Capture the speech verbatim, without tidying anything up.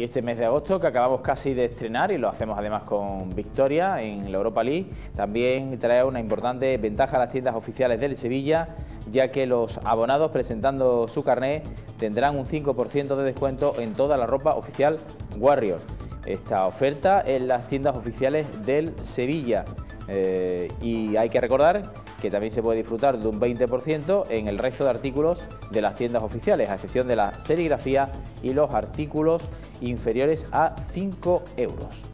y este mes de agosto que acabamos casi de estrenar, y lo hacemos además con Victoria en la Europa League, también trae una importante ventaja a las tiendas oficiales del Sevilla, ya que los abonados presentando su carnet tendrán un cinco por ciento de descuento en toda la ropa oficial Warrior. Esta oferta en las tiendas oficiales del Sevilla, eh, y hay que recordar que también se puede disfrutar de un veinte por ciento en el resto de artículos de las tiendas oficiales, a excepción de la serigrafía y los artículos inferiores a cinco euros.